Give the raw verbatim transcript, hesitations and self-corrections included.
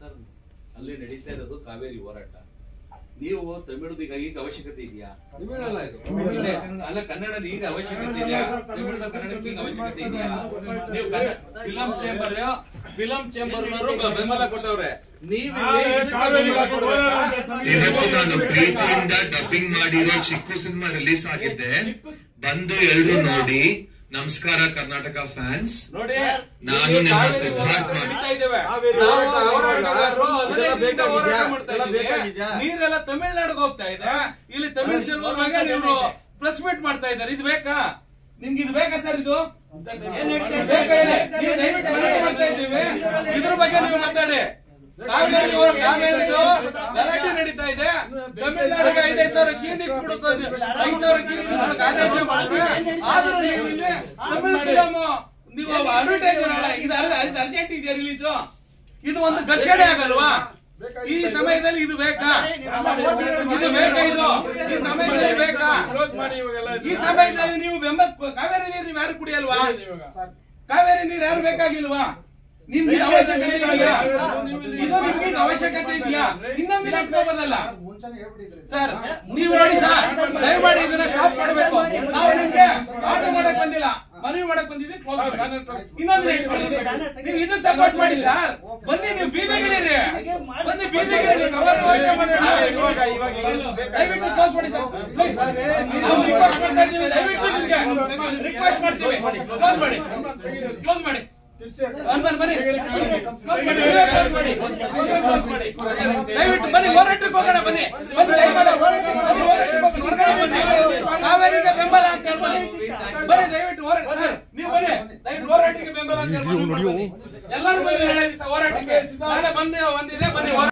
Sir ಅಲ್ಲಿ ನಡೀತಾ ಇರೋದು ಕಾವೇರಿ ಹೋರಾಟ. ನೀವು ತಮಿಳುದಿಗೆ ಈಗ ಅವಶ್ಯಕತೆ ಇದೆಯಾ? ಅಲ್ಲ, ಕನ್ನಡ ಈಗ ಅವಶ್ಯಕತೆ ಇದೆಯಾ? ತಮಿಳುದ ಕನ್ನಡಕ್ಕೆ ಅವಶ್ಯಕತೆ ಇದೆಯಾ? ನೀವು ಫಿಲಂ ಚೇಂಬರ್ ಫಿಲಂ ಚೇಂಬರ್ ಅವರು ಬೆಂಬಲ ಕೊಟ್ಟವ್ರೆ, ನೀವು ನಾನು ಪ್ರೀತಿಯಿಂದ ಡಬ್ಬಿಂಗ್ ಮಾಡಿರೋ ಚಿಕ್ಕು ಸಿನಿಮಾ ರಿಲೀಸ್ ಆಗಿದೆ, ಬಂದು ಎಲ್ಲರೂ ನೋಡಿ. ನಮಸ್ಕಾರ ಕರ್ನಾಟಕ ಫ್ಯಾನ್ಸ್, ನಾನು ನಿಮ್ಮ ಸಿದ್ಧಾರ್ಥ ನೀರೆಲ್ಲ ತಮಿಳ್ನಾಡಿಗೆ ಹೋಗ್ತಾ ಇದೆ, ಇಲ್ಲಿ ತಮಿಳ್ ಸಿನಿಮಾಗೆ ನೀವು ಪ್ರೆಸ್ ಮೀಟ್ ಮಾಡ್ತಾ ಇದ್ದಾರೆ. ಇದು ಬೇಕಾ ನಿಮ್ಗೆ? ಇದು ಬೇಕಾ ಸರ್? ಇದು ಮಾಡ್ತಾ ಇದ್ದೀವಿ, ಇದ್ರ ಬಗ್ಗೆ ನೀವು ಮಾತಾಡಿ. ಗಲಾಟೆ ನಡೀತಾ ಇದೆ, ತಮಿಳ್ನಾಡಿಗೆ ಐದೈದು ಸಾವಿರ ಕ್ಲಿನಿಕ್ಸ್ ಐದು ಸಾವಿರ ಕ್ಲಿನಿಕ್ಸ್ ಆದೇಶ ಮಾಡಿದ್ರೆ, ಆದ್ರೂ ನೀವು ಇಲ್ಲಿ ತಮಿಳ್ ಫಿಲಮ್ ನೀವು ಅಡ್ವರ್ಟೈಸ್ ಮಾಡಲ್ಲ. ಇದು ಅರ್ಜೆಂಟ್ ಇದೆಯಾ ರಿಲೀಸು? ಇದು ಒಂದು ಘರ್ಷಣೆ ಆಗಲ್ವಾ ಈ ಸಮಯದಲ್ಲಿ? ಇದು ಬೇಕಾ? ಇದು ಬೇಕಾ? ಇದು ಈ ಸಮಯದಲ್ಲಿ ಬೇಕಾ? ಈ ಸಮಯದಲ್ಲಿ ನೀವು ಬೆಂಬಲ, ಕಾವೇರಿ ನೀರು ನೀವು ಯಾರು ಕುಡಿಯಲ್ವಾ? ಕಾವೇರಿ ನೀರು ಯಾರು ಬೇಕಾಗಿಲ್ವಾ? ನಿಮ್ಗೆ ಅವಶ್ಯಕತೆ ಇದೆಯಾ? ಇದು ನಿಮ್ಗೆ ಅವಶ್ಯಕತೆ ಇದೆಯಾ? ಇನ್ನೊಂದಿನ ಕೋಪದಲ್ಲ ಸರ್, ನೀವು ನೋಡಿ ಸರ್, ದಯಮಾಡಿ ಇದನ್ನ ಸ್ಟಾಪ್ ಮಾಡಬೇಕು. ನಾವು ನಿಮ್ಗೆ ಆರ್ಡರ್ ಮಾಡಕ್ ಬಂದಿಲ್ಲ, ಮನವಿ ಮಾಡಕ್ ಬಂದಿದ್ವಿ. ಕ್ಲೋಸ್ ಇನ್ನೊಂದಿನ ನೀವು ಇದು ಸಪೋರ್ಟ್ ಮಾಡಿ ಸರ್. ಬನ್ನಿ, ನೀವು ಬೀದಿಗಿರಿ, ಬನ್ನಿ ಬೀದಿಗಿರಿ, ದಯವಿಟ್ಟು ಕ್ಲೋಸ್ ಮಾಡಿ ಸರ್, ಪ್ಲೀಸ್. ನಾವು ರಿಕ್ವೆಸ್ಟ್ ಮಾಡ್ತಾ ಇದ್ದೀವಿ, ದಯವಿಟ್ಟು ನಿಮ್ಗೆ ರಿಕ್ವೆಸ್ಟ್ ಮಾಡ್ತೀವಿ, ಕ್ಲೋಸ್ ಮಾಡಿ, ಕ್ಲೋಸ್ ಮಾಡಿ. ಅನ್ಬನ್ ಬನ್ನಿ, ದಯವಿಟ್ಟು ಬನ್ನಿ, ಹೋರಾಟಕ್ಕೆ ಹೋಗೋಣ. ಬನ್ನಿ ಕಾವೇರಿಗೆ ಬೆಂಬಲ ಅಂತ ಹೇಳ್ಬನ್ನಿ, ಬನ್ನಿ ದಯವಿಟ್ಟು ಹೋರಾಟ, ನೀವು ಬನ್ನಿ ದಯವಿಟ್ಟು ಹೋರಾಟಕ್ಕೆ ಬೆಂಬಲ ಅಂತ ಹೇಳ್ಬೋದು. ಎಲ್ಲರೂ ಬನ್ನಿ ಹೋರಾಟಕ್ಕೆ, ನಾಳೆ ಬಂದ ಒಂದಿದೆ, ಬನ್ನಿ ಹೋರಾಟ.